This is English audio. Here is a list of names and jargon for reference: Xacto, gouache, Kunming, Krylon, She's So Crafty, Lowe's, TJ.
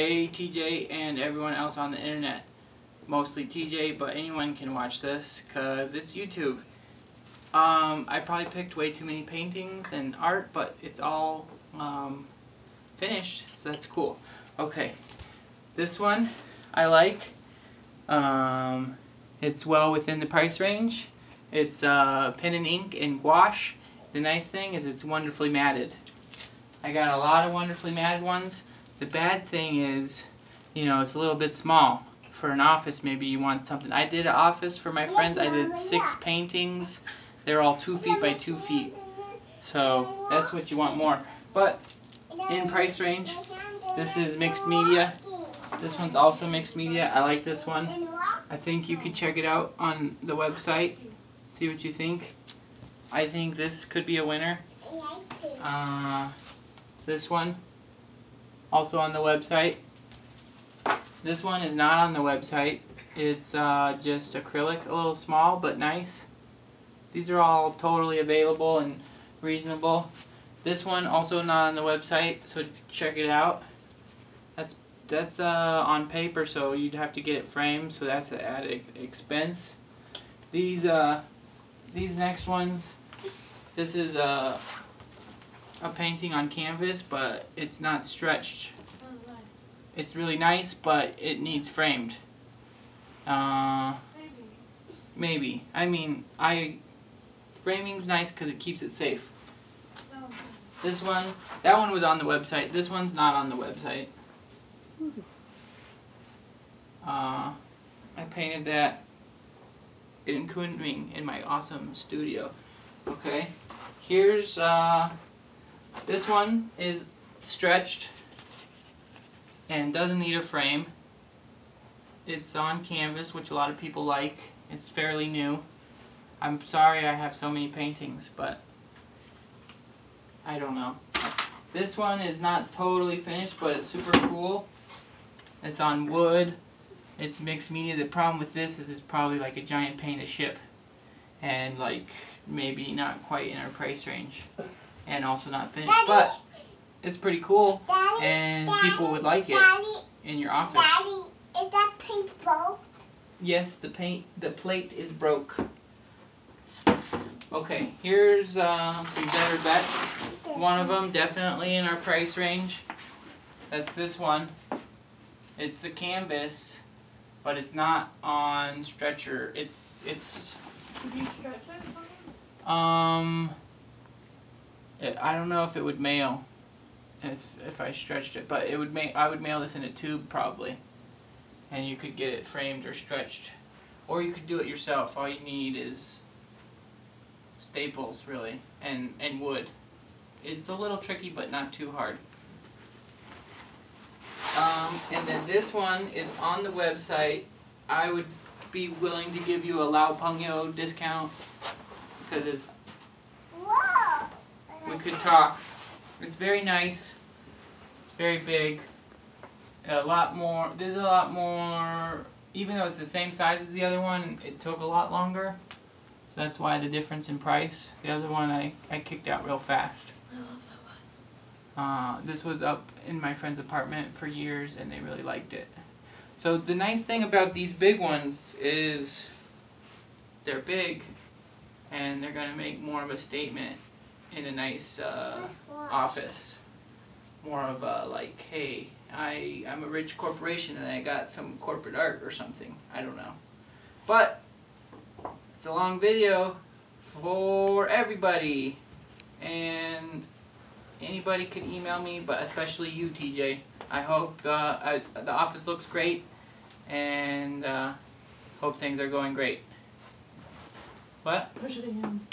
Hey TJ and everyone else on the internet. Mostly TJ, but anyone can watch this because it's YouTube. I probably picked way too many paintings and art, but it's all finished, so that's cool. Okay, this one I like. It's well within the price range. It's pen and ink and gouache. The nice thing is it's wonderfully matted. I got a lot of wonderfully matted ones. The bad thing is, you know, it's a little bit small. For an office, maybe you want something. I did an office for my friends. I did 6 paintings. They're all 2 feet by 2 feet. So that's what you want more. But in price range, this is mixed media. This one's also mixed media. I like this one. I think you could check it out on the website. See what you think. I think this could be a winner. This one, also on the website. This one is not on the website. It's just acrylic, a little small but nice. These are all totally available and reasonable. This one also not on the website, so check it out. That's on paper, so you'd have to get it framed, so that's an added expense. These next ones, this is a painting on canvas, but it's not stretched. It's really nice, but it needs framed. Maybe. I mean, framing's nice because it keeps it safe. This one, that one was on the website. This one's not on the website. I painted that in Kunming in my awesome studio. Okay, here's this one is stretched and doesn't need a frame. It's on canvas, which a lot of people like. It's fairly new. I'm sorry I have so many paintings, but I don't know. This one is not totally finished, but it's super cool. It's on wood. It's mixed media. The problem with this is it's probably like a giant paint of ship, and like maybe not quite in our price range, and also not finished. Daddy. But it's pretty cool, Daddy, and Daddy, people would like it in your office. Daddy, is that paint broke? Yes, the plate is broke. Okay, here's some better bets. One of them definitely in our price range. That's this one. It's a canvas, but it's not on stretcher. It's. Did you stretch it? I don't know if it would mail. If I stretched it, but it would I would mail this in a tube probably, and you could get it framed or stretched, or you could do it yourself. All you need is staples really, and wood. It's a little tricky, but not too hard. And then this one is on the website. I would be willing to give you a Lao Pengyo discount because it's. Whoa. We could talk. It's very nice. It's very big. A lot more. There's a lot more. Even though it's the same size as the other one, it took a lot longer. So that's why the difference in price. The other one I kicked out real fast. I love that one. This was up in my friend's apartment for years, and they really liked it. So the nice thing about these big ones is they're big, and they're going to make more of a statement in a nice office. More of a like, hey, I'm a rich corporation and I got some corporate art or something. I don't know. But it's a long video for everybody, and anybody can email me, but especially you, TJ. I hope the office looks great, and hope things are going great. What? Push it again.